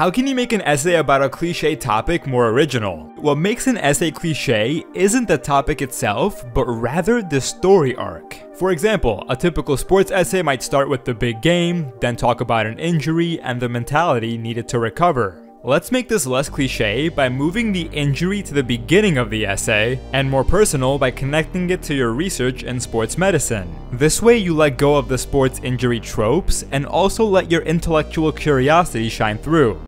How can you make an essay about a cliche topic more original? What makes an essay cliche isn't the topic itself, but rather the story arc. For example, a typical sports essay might start with the big game, then talk about an injury and the mentality needed to recover. Let's make this less cliché by moving the injury to the beginning of the essay, and more personal by connecting it to your research in sports medicine. This way you let go of the sports injury tropes and also let your intellectual curiosity shine through.